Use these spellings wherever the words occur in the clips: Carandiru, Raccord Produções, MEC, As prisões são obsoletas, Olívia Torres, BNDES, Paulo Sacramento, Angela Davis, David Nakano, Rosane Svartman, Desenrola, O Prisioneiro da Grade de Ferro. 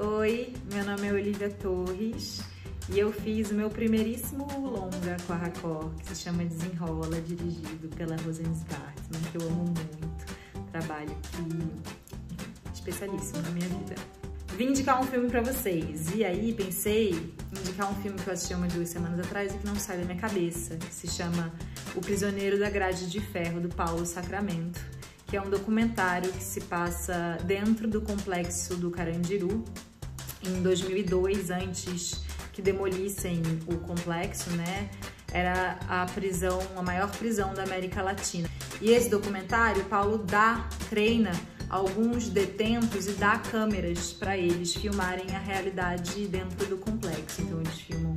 Oi, meu nome é Olívia Torres e eu fiz o meu primeiríssimo longa com a Raccord, que se chama Desenrola, dirigido pela Rosane Svartman, que eu amo muito, trabalho que é especialíssimo na minha vida. Vim indicar um filme pra vocês, e aí pensei em indicar um filme que eu assisti umas 2 semanas atrás e que não sai da minha cabeça, que se chama O Prisioneiro da Grade de Ferro, do Paulo Sacramento, que é um documentário que se passa dentro do complexo do Carandiru, em 2002, antes que demolissem o complexo, né? Era a maior prisão da América Latina. E esse documentário, Paulo treina alguns detentos e dá câmeras para eles filmarem a realidade dentro do complexo. Então eles filmam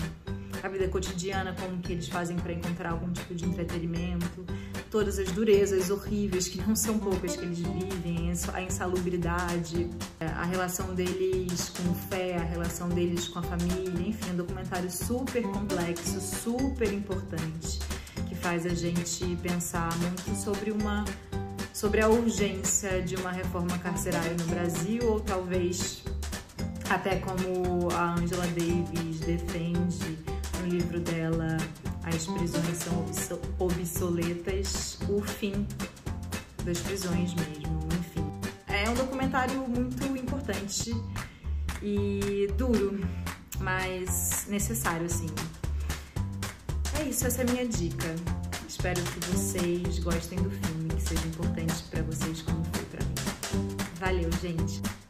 a vida cotidiana, como que eles fazem para encontrar algum tipo de entretenimento, todas as durezas horríveis, que não são poucas, que eles vivem, a insalubridade, a relação deles com fé, a relação deles com a família, enfim, é um documentário super complexo, super importante, que faz a gente pensar muito sobre a urgência de uma reforma carcerária no Brasil, ou talvez até como a Angela Davis defende no livro dela, As Prisões São Obsoletas, o fim das prisões mesmo, enfim. É um documentário muito importante e duro, mas necessário, assim. É isso, essa é a minha dica. Espero que vocês gostem do filme, que seja importante pra vocês como foi pra mim. Valeu, gente!